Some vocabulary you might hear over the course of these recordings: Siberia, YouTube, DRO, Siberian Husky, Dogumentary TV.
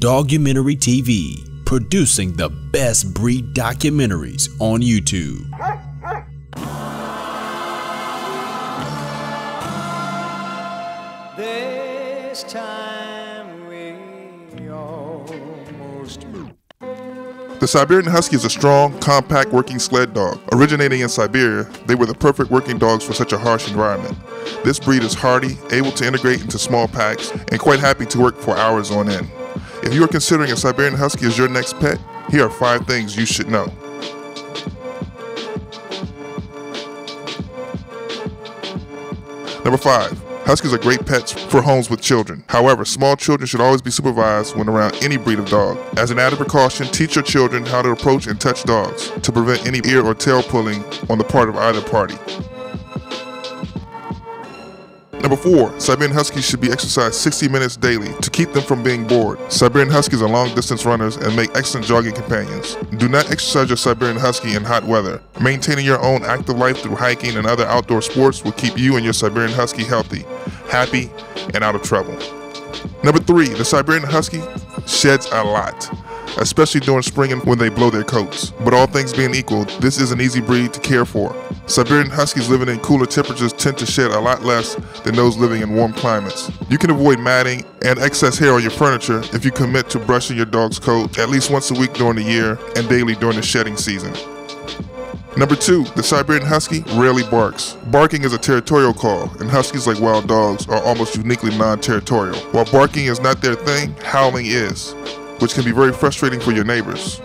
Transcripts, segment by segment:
Dogumentary TV, producing the best breed documentaries on YouTube. This time we almost moved. The Siberian Husky is a strong, compact working sled dog. Originating in Siberia, they were the perfect working dogs for such a harsh environment. This breed is hardy, able to integrate into small packs, and quite happy to work for hours on end. If you are considering a Siberian Husky as your next pet, here are 5 things you should know. Number 5. Huskies are great pets for homes with children. However, small children should always be supervised when around any breed of dog. As an added precaution, teach your children how to approach and touch dogs to prevent any ear or tail pulling on the part of either party. Number 4. Siberian Huskies should be exercised 60 minutes daily to keep them from being bored. Siberian Huskies are long-distance runners and make excellent jogging companions. Do not exercise your Siberian Husky in hot weather. Maintaining your own active life through hiking and other outdoor sports will keep you and your Siberian Husky healthy, happy, and out of trouble. Number 3. The Siberian Husky sheds a lot, especially during spring and when they blow their coats. But all things being equal, this is an easy breed to care for. Siberian Huskies living in cooler temperatures tend to shed a lot less than those living in warm climates. You can avoid matting and excess hair on your furniture if you commit to brushing your dog's coat at least once a week during the year and daily during the shedding season. Number 2, the Siberian Husky rarely barks. Barking is a territorial call, and Huskies, like wild dogs, are almost uniquely non-territorial. While barking is not their thing, howling is, which can be very frustrating for your neighbors.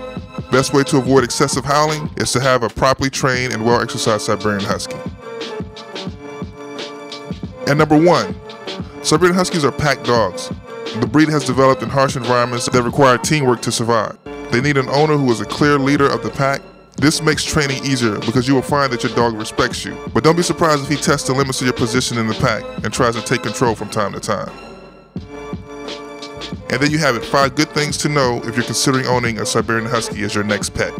Best way to avoid excessive howling is to have a properly trained and well-exercised Siberian Husky. And number 1, Siberian Huskies are pack dogs. The breed has developed in harsh environments that require teamwork to survive. They need an owner who is a clear leader of the pack. This makes training easier because you will find that your dog respects you. But don't be surprised if he tests the limits of your position in the pack and tries to take control from time to time. And there you have it, 5 good things to know if you're considering owning a Siberian Husky as your next pet.